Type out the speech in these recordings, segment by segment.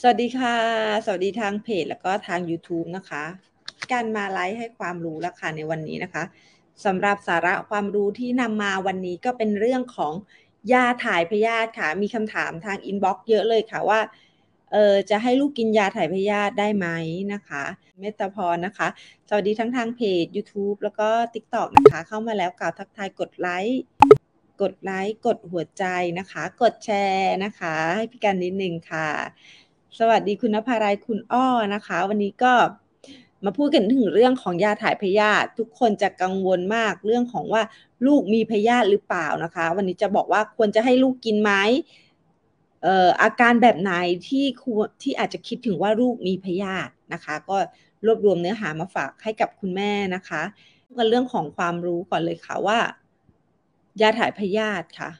สวัสดีค่ะสวัสดีทางเพจแล้วก็ทาง YouTube นะคะการมาไลฟ์ให้ความรู้ราคาในวันนี้นะคะสำหรับสาระความรู้ที่นำมาวันนี้ก็เป็นเรื่องของยาถ่ายพยาธิค่ะมีคำถามทางอินบ็อกซ์เยอะเลยค่ะว่าจะให้ลูกกินยาถ่ายพยาธิได้ไหมนะคะเมตตาพรนะคะสวัสดีทั้งทางเพจ YouTube แล้วก็ TikTok นะคะเข้ามาแล้วกล่าวทักทายกดไลค์กดหัวใจนะคะกดแชร์นะคะให้พี่กันนิดนึงค่ะสวัสดีคุณนภาลัยคุณอ้อนะคะวันนี้ก็มาพูดกันถึงเรื่องของยาถ่ายพยาธิทุกคนจะกังวลมากเรื่องของว่าลูกมีพยาธิหรือเปล่านะคะวันนี้จะบอกว่าควรจะให้ลูกกินไหมอาการแบบไหนที่อาจจะคิดถึงว่าลูกมีพยาธินะคะก็รวบรวมเนื้อหามาฝากให้กับคุณแม่นะคะกันเรื่องของความรู้ก่อนเลยค่ะว่ายาถ่ายพยาธิค่ะ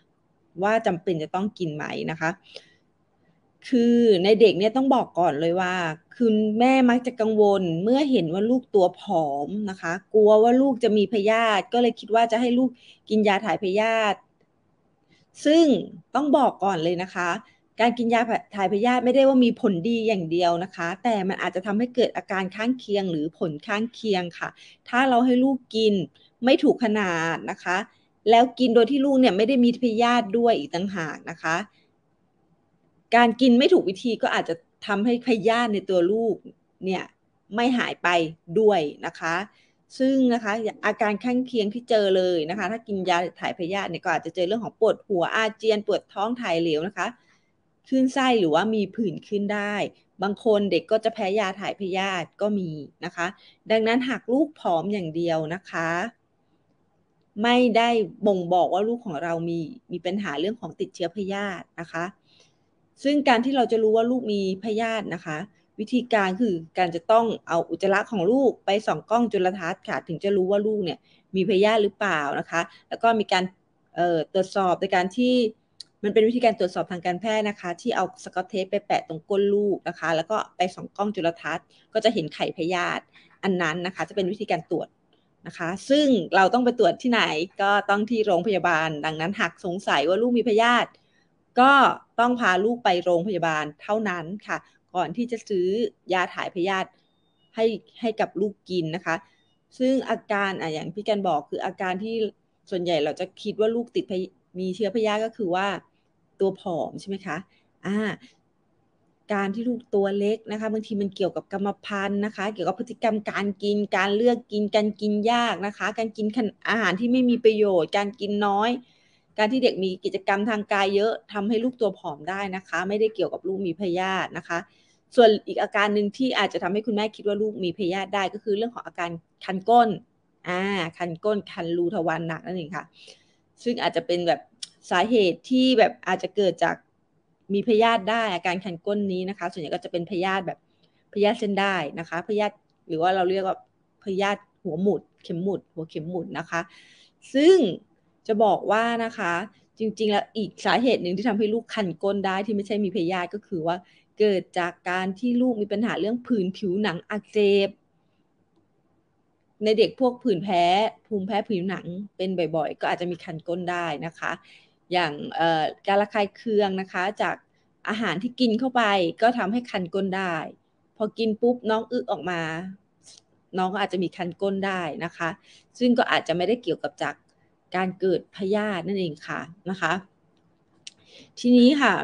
ว่าจำเป็นจะต้องกินไหมนะคะคือในเด็กเนี่ยต้องบอกก่อนเลยว่าคุณแม่มักจะกังวลเมื่อเห็นว่าลูกตัวผอมนะคะกลัวว่าลูกจะมีพยาธิก็เลยคิดว่าจะให้ลูกกินยาถ่ายพยาธิซึ่งต้องบอกก่อนเลยนะคะการกินยาถ่ายพยาธิไม่ได้ว่ามีผลดีอย่างเดียวนะคะแต่มันอาจจะทำให้เกิดอาการข้างเคียงหรือผลข้างเคียงค่ะถ้าเราให้ลูกกินไม่ถูกขนาดนะคะแล้วกินโดยที่ลูกเนี่ยไม่ได้มีพยาธิด้วยอีกต่างหากนะคะการกินไม่ถูกวิธีก็อาจจะทำให้พยาธิในตัวลูกเนี่ยไม่หายไปด้วยนะคะซึ่งนะคะอาการข้างเคียงที่เจอเลยนะคะถ้ากินยาถ่ายพยาธิเนี่ยก็อาจจะเจอเรื่องของปวดหัวอาเจียนปวดท้องถ่ายเหลวนะคะคลื่นไส้หรือว่ามีผื่นขึ้นได้บางคนเด็กก็จะแพ้ยาถ่ายพยาธิก็มีนะคะดังนั้นหากลูกผอมอย่างเดียวนะคะไม่ได้บ่งบอกว่าลูกของเรามีปัญหาเรื่องของติดเชื้อพยาธินะคะซึ่งการที่เราจะรู้ว่าลูกมีพยาธินะคะวิธีการคือการจะต้องเอาอุจจาระของลูกไปส่องกล้องจุลทรรศน์ค่ะถึงจะรู้ว่าลูกเนี่ยมีพยาธิหรือเปล่านะคะแล้วก็มีการตรวจสอบโดยการที่มันเป็นวิธีการตรวจสอบทางการแพทย์นะคะที่เอาสกอตเทปไปแปะตรงก้นลูกนะคะแล้วก็ไปส่องกล้องจุลทรรศน์ก็จะเห็นไข่พยาธิอันนั้นนะคะจะเป็นวิธีการตรวจนะคะซึ่งเราต้องไปตรวจที่ไหนก็ต้องที่โรงพยาบาลดังนั้นหากสงสัยว่าลูกมีพยาธิก็ต้องพาลูกไปโรงพยาบาลเท่านั้นค่ะก่อนที่จะซื้อยาถ่ายพยาธิให้กับลูกกินนะคะซึ่งอาการอย่างพี่กันบอกคืออาการที่ส่วนใหญ่เราจะคิดว่าลูกติดมีเชื้อพยาธิก็คือว่าตัวผอมใช่ไหมคะการที่ลูกตัวเล็กนะคะบางทีมันเกี่ยวกับกรรมพันธุ์นะคะเกี่ยวกับพฤติกรรมการกินการเลือกกินการกินยากนะคะการกินอาหารที่ไม่มีประโยชน์การกินน้อยการที่เด็กมีกิจกรรมทางกายเยอะทำให้ลูกตัวผอมได้นะคะไม่ได้เกี่ยวกับลูกมีพยาธินะคะส่วนอีกอาการหนึ่งที่อาจจะทำให้คุณแม่คิดว่าลูกมีพยาธิได้ก็คือเรื่องของอาการคันก้นคันรูทวารหนักนั่นเองค่ะซึ่งอาจจะเป็นแบบสาเหตุที่แบบอาจจะเกิดจากมีพยาธิได้อาการคันก้นนี้นะคะส่วนใหญ่ก็จะเป็นพยาธิแบบพยาธิเส้นได้นะคะพยาธิหรือว่าเราเรียกว่าพยาธิหัวเข็มหมุดนะคะซึ่งจะบอกว่านะคะจริงๆแล้วอีกสาเหตุหนึ่งที่ทำให้ลูกคันก้นได้ที่ไม่ใช่มีพยาธิก็คือว่าเกิดจากการที่ลูกมีปัญหาเรื่องผื่นผิวหนังอักเสบในเด็กพวกผื่นแพ้ภูมิแพ้ผิวหนังเป็นบ่อยๆก็อาจจะมีคันก้นได้นะคะอย่างการระคายเคืองนะคะจากอาหารที่กินเข้าไปก็ทำให้คันก้นได้พอกินปุ๊บน้องอึออกมาน้องก็อาจจะมีคันก้นได้นะคะซึ่งก็อาจจะไม่ได้เกี่ยวกับจากการเกิดพยาธินั่นเองค่ะนะคะทีนี้ค่ะ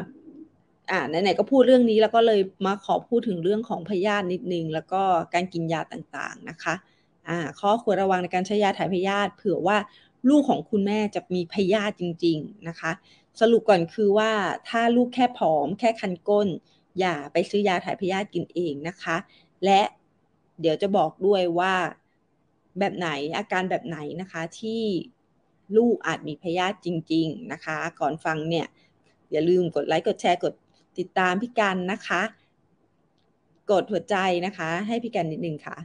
ไหนๆก็พูดเรื่องนี้แล้วก็เลยมาขอพูดถึงเรื่องของพยาธินิดนึงแล้วก็การกินยาต่างๆนะคะข้อควรระวังในการใช้ยาถ่ายพยาธิเผื่อว่าลูกของคุณแม่จะมีพยาธิจริงๆนะคะสรุปก่อนคือว่าถ้าลูกแค่ผอมแค่คันก้นอย่าไปซื้อยาถ่ายพยาธิกินเองนะคะและเดี๋ยวจะบอกด้วยว่าแบบไหนอาการแบบไหนนะคะที่ลูกอาจมีพยาธิจริงๆนะคะก่อนฟังเนี่ยอย่าลืมกดไลค์กดแชร์กดติดตามพี่กันนะคะกดหัวใจนะคะให้พี่กันนิดนึงค่ะ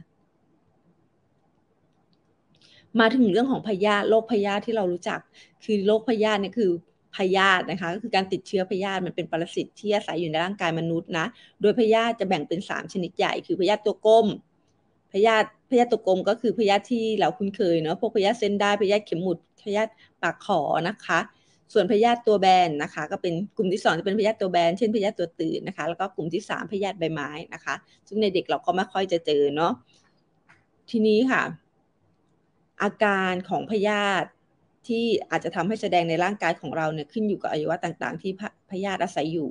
มาถึงเรื่องของพยาธิโรคพยาธิที่เรารู้จักคือโรคพยาธิเนี่ยคือพยาธินะคะก็คือการติดเชื้อพยาธิมันเป็นปรสิตที่อาศัยอยู่ในร่างกายมนุษย์นะโดยพยาธิจะแบ่งเป็น3ชนิดใหญ่คือพยาธิตัวกลมพยาธิตัวกลมก็คือพยาธิที่เราคุ้นเคยเนาะพวกพยาธิเส้นได้พยาธิเข็มหมุดพยาธิปากขอนะคะ ส่วนพยาธิตัวแบนนะคะก็เป็นกลุ่มที่2จะเป็นพยาธิตัวแบนเช่นพยาธิตัวตืดนะคะแล้วก็กลุ่มที่3พยาธิใบไม้นะคะซึ่งในเด็กเราก็ไม่ค่อยจะเจอเนาะทีนี้ค่ะอาการของพยาธิที่อาจจะทำให้แสดงในร่างกายของเราเนี่ยขึ้นอยู่กับอวัยวะต่างๆที่พยาธิอาศัยอยู่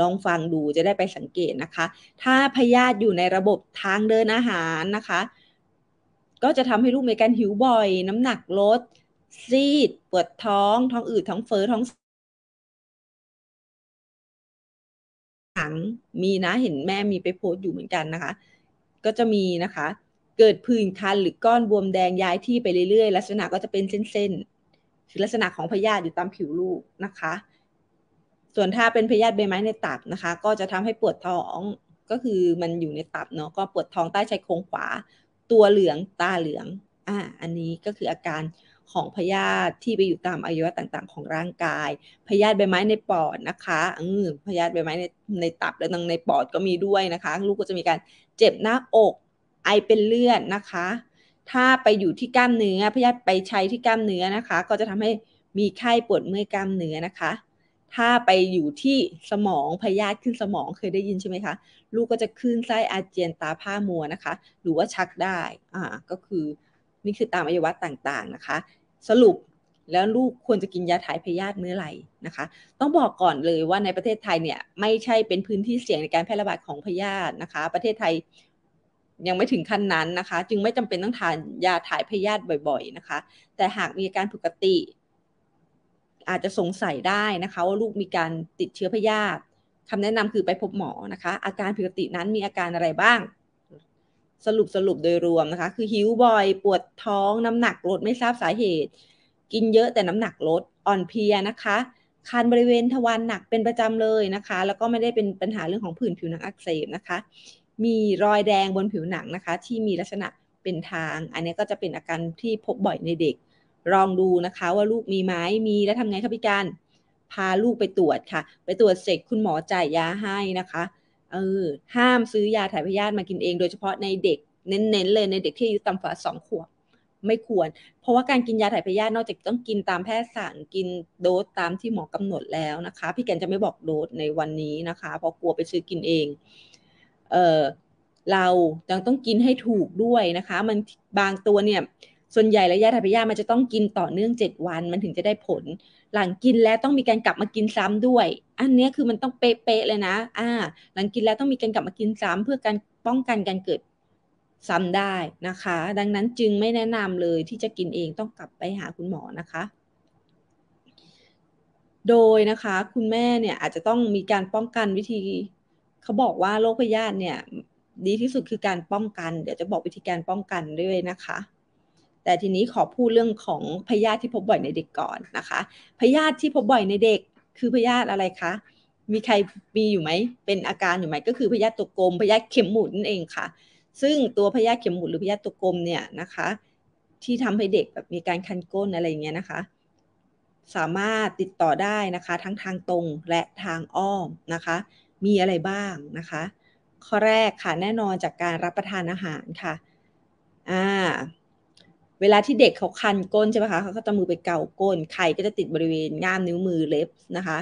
ลองฟังดูจะได้ไปสังเกตนะคะถ้าพยาธิอยู่ในระบบทางเดินอาหารนะคะก็จะทำให้ลูกเมกันหิวบ่อยน้ำหนักลดซีดปวดท้องอืดท้องเฟ้อท้องหังมีนะเห็นแม่มีไปโพสต์อยู่เหมือนกันนะคะก็จะมีนะคะเกิดผื่นคันหรือก้อนบวมแดงย้ายที่ไปเรื่อยๆลักษณะก็จะเป็นเส้นๆคือลักษณะของพยาธิอยู่ตามผิวลูกนะคะส่วนถ้าเป็นพยาธิใบไม้ในตับนะคะก็จะทำให้ปวดท้องก็คือมันอยู่ในตับเนาะก็ปวดท้องใต้ชายโครงขวาตัวเหลืองตาเหลืองอันนี้ก็คืออาการของพยาธิที่ไปอยู่ตามอวัยวะต่างๆของร่างกายพยาธิใบไม้ในปอดนะคะพยาธิใบไม้ในตับและทั้งในปอดก็มีด้วยนะคะลูกก็จะมีการเจ็บหน้าอกไอเป็นเลือดนะคะถ้าไปอยู่ที่กล้ามเนื้อพยาธิไปใช้ที่กล้ามเนื้อนะคะก็จะทำให้มีไข้ปวดเมื่อยกล้ามเนื้อนะคะถ้าไปอยู่ที่สมองพยาธิขึ้นสมองเคยได้ยินใช่ไหมคะลูกก็จะคลื่นไส้อาเจียนตาผ้ามัวนะคะหรือว่าชักได้ก็คือนี่คือตามอวัยวะต่างๆนะคะสรุปแล้วลูกควรจะกินยาถ่ายพยาธิเมื่อไหร่นะคะต้องบอกก่อนเลยว่าในประเทศไทยเนี่ยไม่ใช่เป็นพื้นที่เสี่ยงในการแพร่ระบาดของพยาธินะคะประเทศไทยยังไม่ถึงขั้นนั้นนะคะจึงไม่จำเป็นต้องทานยาถ่ายพยาธิบ่อยๆนะคะแต่หากมีอาการผิดปกติอาจจะสงสัยได้นะคะว่าลูกมีการติดเชื้อพยาธิคำแนะนำคือไปพบหมอนะคะอาการผิดปกตินั้นมีอาการอะไรบ้างสรุปโดยรวมนะคะคือหิวบ่อยปวดท้องน้ำหนักลดไม่ทราบสาเหตุกินเยอะแต่น้ำหนักลดอ่อนเพลียนะคะคันบริเวณทวารหนักเป็นประจำเลยนะคะแล้วก็ไม่ได้เป็นปัญหาเรื่องของผื่นผิวหนังอักเสบนะคะมีรอยแดงบนผิวหนังนะคะที่มีลักษณะเป็นทางอันนี้ก็จะเป็นอาการที่พบบ่อยในเด็กลองดูนะคะว่าลูกมีไหมมีแล้วทำไงคะพี่การพาลูกไปตรวจค่ะไปตรวจเสร็จคุณหมอจ่ายยาให้นะคะห้ามซื้อยาถ่ายพยาธิมากินเองโดยเฉพาะในเด็กเน้นๆเลยในเด็กที่อายุต่ำกว่า2 ขวบไม่ควรเพราะว่าการกินยาถ่ายพยาธินอกจากต้องกินตามแพทย์สั่งกินโดสตามที่หมอกำหนดแล้วนะคะพี่แกนจะไม่บอกโดสในวันนี้นะคะเพราะกลัวไปซื้อกินเองเราต้องกินให้ถูกด้วยนะคะมันบางตัวเนี่ยส่วนใหญ่แล้วยาถ่ายพยาธิมันจะต้องกินต่อเนื่อง7 วันมันถึงจะได้ผลหลังกินแล้วต้องมีการกลับมากินซ้ำด้วยอันนี้คือมันต้องเป๊ะๆเลยนะหลังกินแล้วต้องมีการกลับมากินซ้ำเพื่อการป้องกันการเกิดซ้ำได้นะคะดังนั้นจึงไม่แนะนำเลยที่จะกินเองต้องกลับไปหาคุณหมอนะคะโดยนะคะคุณแม่เนี่ยอาจจะต้องมีการป้องกันวิธีเขาบอกว่าโรคพยาธิเนี่ยดีที่สุดคือการป้องกันเดี๋ยวจะบอกวิธีการป้องกันด้วยนะคะแต่ทีนี้ขอพูดเรื่องของพยาธิที่พบบ่อยในเด็กก่อนนะคะพยาธิที่พบบ่อยในเด็กคือพยาธิอะไรคะมีใครมีอยู่ไหมเป็นอาการอยู่ไหมก็คือพยาธิตัวกลมพยาธิเข็มหมุนนั่นเองค่ะซึ่งตัวพยาธิเข็มหมุนหรือพยาธิตัวกลมเนี่ยนะคะที่ทำให้เด็กแบบมีการคันก้นอะไรอย่างเงี้ยนะคะสามารถติดต่อได้นะคะทั้งทางตรงและทางอ้อมนะคะมีอะไรบ้างนะคะข้อแรกค่ะแน่นอนจากการรับประทานอาหารค่ะเวลาที่เด็กเขาคันก้นใช่ไหมคะเขาก็จะมือไปเกาก้นไข่ก็จะติดบริเวณง่ามนิ้วมือเล็บนะคะ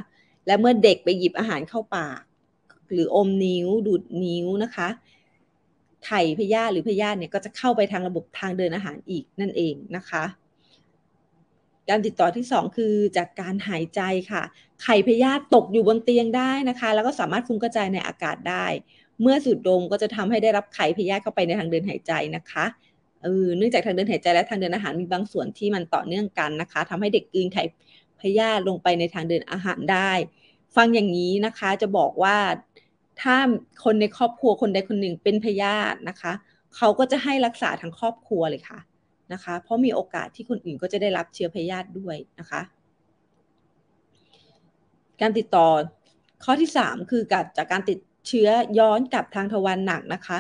และเมื่อเด็กไปหยิบอาหารเข้าปากหรืออมนิ้วดูดนิ้วนะคะไข่พยาธิหรือพยาธิเนี่ยก็จะเข้าไปทางระบบทางเดินอาหารอีกนั่นเองนะคะการติดต่อที่2คือจากการหายใจค่ะไข่พยาธิตกอยู่บนเตียงได้นะคะแล้วก็สามารถฟุ้งกระจายในอากาศได้เมื่อสูดดมก็จะทำให้ได้รับไข่พยาธิเข้าไปในทางเดินหายใจนะคะเนื่องจากทางเดินหายใจและทางเดินอาหารมีบางส่วนที่มันต่อเนื่องกันนะคะทำให้เด็กกลืนไข่พยาธิลงไปในทางเดินอาหารได้ฟังอย่างนี้นะคะจะบอกว่าถ้าคนในครอบครัวคนใดคนหนึ่งเป็นพยาธินะคะเขาก็จะให้รักษาทั้งครอบครัวเลยค่ะนะคะเพราะมีโอกาสที่คนอื่นก็จะได้รับเชื้อพยาธิด้วยนะคะการติดต่อข้อที่3คือจากการติดเชื้อย้อนกลับทางทวารหนักนะคะ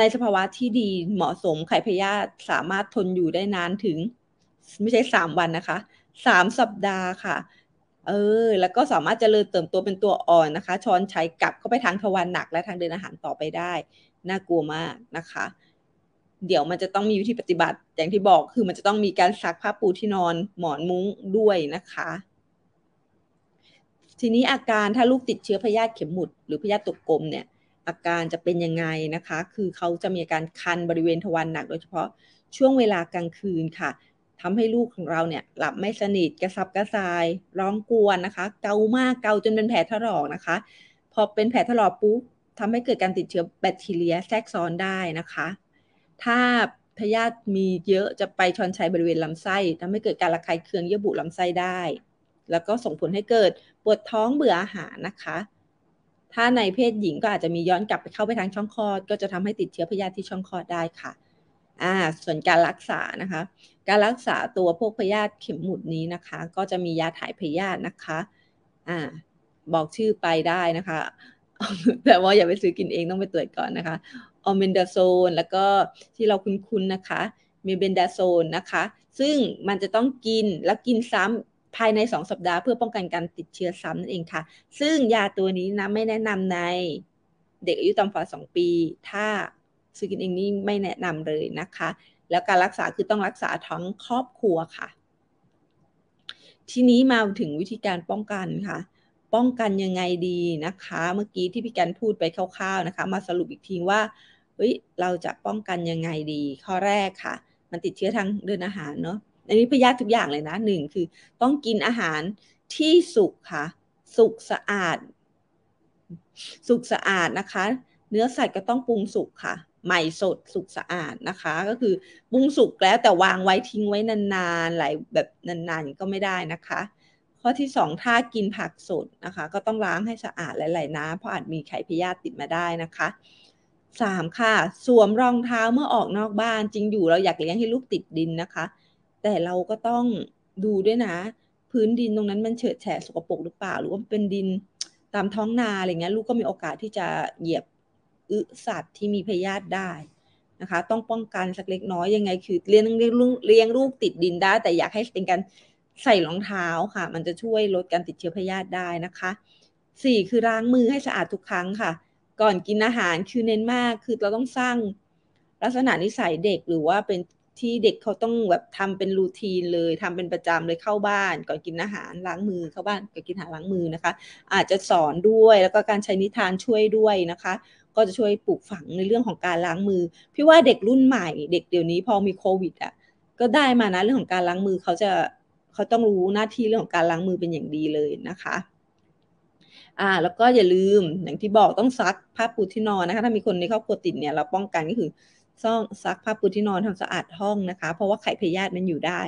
ในสภาวะที่ดีเหมาะสมไข่พยาธิสามารถทนอยู่ได้นานถึงไม่ใช่3 วันนะคะ3 สัปดาห์ค่ะแล้วก็สามารถเจริญเติบโตเป็นตัวอ่อนนะคะช้อนชัยกลับเข้าไปทางทวารหนักและทางเดินอาหารต่อไปได้น่ากลัวมากนะคะ เดี๋ยวมันจะต้องมีวิธีปฏิบัติอย่างที่บอกคือมันจะต้องมีการซักผ้าปูที่นอนหมอนมุ้งด้วยนะคะทีนี้อาการถ้าลูกติดเชื้อพยาธิเข็มหมุดหรือพยาธิตกกลมเนี่ยอาการจะเป็นยังไงนะคะคือเขาจะมีอาการคันบริเวณทวารหนักโดยเฉพาะช่วงเวลากลางคืนค่ะทำให้ลูกของเราเนี่ยหลับไม่สนิทกระสับกระส่ายร้องกวนนะคะเกามากเกาจนเป็นแผลถลอกนะคะพอเป็นแผลถลอกปุ๊บทำให้เกิดการติดเชื้อแบคทีเรียแทรกซ้อนได้นะคะถ้าพยาธิมีเยอะจะไปชอนชัยบริเวณลำไส้ทำให้เกิดการระคายเคืองเยื่อบุลำไส้ได้แล้วก็ส่งผลให้เกิดปวดท้องเบื่ออาหารนะคะถ้าในเพศหญิงก็อาจจะมีย้อนกลับไปเข้าไปทางช่องคลอดก็จะทำให้ติดเชื้อพยาธิที่ช่องคลอดได้ค่ะส่วนการรักษานะคะการรักษาตัวพวกพยาธิเข็มหมุดนี้นะคะก็จะมียาถ่ายพยาธินะคะบอกชื่อไปได้นะคะแต่ว่าอย่าไปซื้อกินเองต้องไปตรวจก่อนนะคะออเมนดาโซนแล้วก็ที่เราคุ้นๆนะคะมีเบนดาโซนนะคะซึ่งมันจะต้องกินแล้วกินซ้ำภายใน2สัปดาห์เพื่อป้องกันการติดเชื้อซ้ำนั่นเองค่ะซึ่งยาตัวนี้นะไม่แนะนำในเด็กอายุต่ำกว่า2ปีถ้าซื้อกินเองนี่ไม่แนะนำเลยนะคะแล้วการรักษาคือต้องรักษาทั้งครอบครัวค่ะทีนี้มาถึงวิธีการป้องกันค่ะป้องกันยังไงดีนะคะเมื่อกี้ที่พี่กันพูดไปคร่าวๆนะคะมาสรุปอีกทีว่าเราจะป้องกันยังไงดีข้อแรกค่ะมันติดเชื้อทางเดินอาหารเนาะอันนี้พยาธิทุกอย่างเลยนะ1คือต้องกินอาหารที่สุกค่ะสุกสะอาดนะคะเนื้อสัตว์ก็ต้องปรุงสุกค่ะใหม่สดสุกสะอาดนะคะก็คือปรุงสุกแล้วแต่วางไว้ทิ้งไว้นานๆหลายแบบนานๆก็ไม่ได้นะคะข้อที่2ถ้ากินผักสดนะคะก็ต้องล้างให้สะอาดหลายๆน้ำเพราะอาจมีไข่พยาธิติดมาได้นะคะ3ค่ะสวมรองเท้าเมื่อออกนอกบ้านจริงอยู่เราอยากเลี้ยงให้ลูกติดดินนะคะแต่เราก็ต้องดูด้วยนะพื้นดินตรงนั้นมันเฉอะแฉะสกปรกหรือเปล่าหรือว่าเป็นดินตามท้องนาอะไรเงี้ยลูกก็มีโอกาสที่จะเหยียบสัตว์ที่มีพยาธิได้นะคะต้องป้องกันสักเล็กน้อยยังไงคือเลี้ยงลูกติดดินได้แต่อยากให้เป็นการใส่รองเท้าค่ะมันจะช่วยลดการติดเชื้อพยาธิได้นะคะ4คือล้างมือให้สะอาดทุกครั้งค่ะก่อนกินอาหารคือเน้นมากคือเราต้องสร้างลักษณะนิสัยเด็กหรือว่าเป็นที่เด็กเขาต้องแบบทำเป็นรูทีนเลยทำเป็นประจำเลยเข้าบ้านก่อนกินอาหารล้างมือเข้าบ้านก่อนกินอาหารล้างมือนะคะอาจจะสอนด้วยแล้วก็การใช้นิทานช่วยด้วยนะคะก็จะช่วยปลูกฝังในเรื่องของการล้างมือพี่ว่าเด็กรุ่นใหม่เด็กเดี๋ยวนี้พอมีโควิดอ่ะก็ได้มานะเรื่องของการล้างมือเขาต้องรู้หน้าที่เรื่องของการล้างมือเป็นอย่างดีเลยนะคะแล้วก็อย่าลืมอย่างที่บอกต้องซักผ้าปูที่นอนนะคะถ้ามีคนในครอบครัวติดเนี่ยเราป้องกันก็คือซักผ้าปูที่นอนทำสะอาดห้องนะคะเพราะว่าไข่พยาธิมันอยู่ได้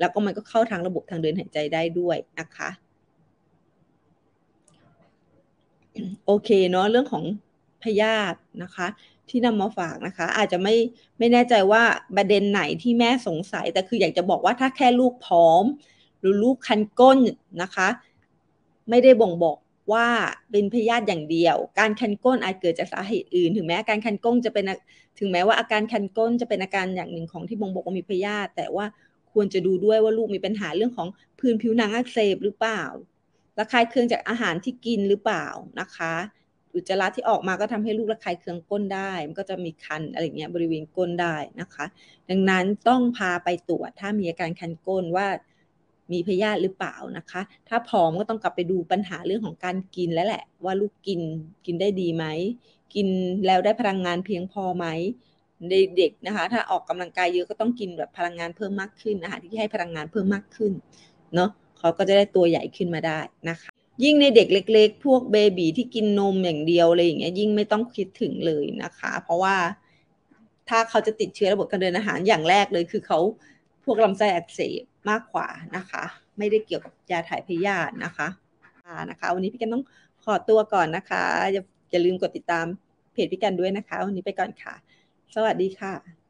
แล้วก็มันก็เข้าทางระบบทางเดินหายใจได้ด้วยนะคะโอเคเนาะเรื่องของพยาธินะคะที่นำมาฝากนะคะอาจจะไม่แน่ใจว่าประเด็นไหนที่แม่สงสัยแต่คืออยากจะบอกว่าถ้าแค่ลูกผอมหรือลูกคันก้นนะคะไม่ได้บ่งบอกว่าเป็นพยาธิอย่างเดียวการคันก้นอาจเกิดจากสาเหตุอื่นถึงแม้อาการคันก้นจะเป็นถึงแม้ว่าอาการคันก้นจะเป็นอาการอย่างหนึ่งของที่บ่งบอกว่ามีพยาธิแต่ว่าควรจะดูด้วยว่าลูกมีปัญหาเรื่องของพื้นผิวหนังอักเสบหรือเปล่าระคายเคืองจากอาหารที่กินหรือเปล่านะคะอุจจาระที่ออกมาก็ทำให้ลูกระคายเคืองก้นได้มันก็จะมีคันอะไรเงี้ยบริเวณก้นได้นะคะดังนั้นต้องพาไปตรวจถ้ามีอาการคันก้นว่ามีพยาธิหรือเปล่านะคะถ้าผอมก็ต้องกลับไปดูปัญหาเรื่องของการกินแล้วแหละว่าลูกกินได้ดีไหมกินแล้วได้พลังงานเพียงพอไหมเด็กนะคะถ้าออกกำลังกายเยอะก็ต้องกินแบบพลังงานเพิ่มมากขึ้นอาหารที่ให้พลังงานเพิ่มมากขึ้นเนาะเขาก็จะได้ตัวใหญ่ขึ้นมาได้นะคะยิ่งในเด็กเล็กๆพวกเบบีที่กินนมอย่างเดียวอะไรอย่างเงี้ยยิ่งไม่ต้องคิดถึงเลยนะคะเพราะว่าถ้าเขาจะติดเชื้อระบบการเดินอาหารอย่างแรกเลยคือเขาพวกลำไส้อักเสบมากกว่านะคะไม่ได้เกี่ยวกับยาถ่ายพยาธินะคะวันนี้พี่กันต้องขอตัวก่อนนะคะอย่าลืมกดติดตามเพจพี่กันด้วยนะคะวันนี้ไปก่อนค่ะสวัสดีค่ะ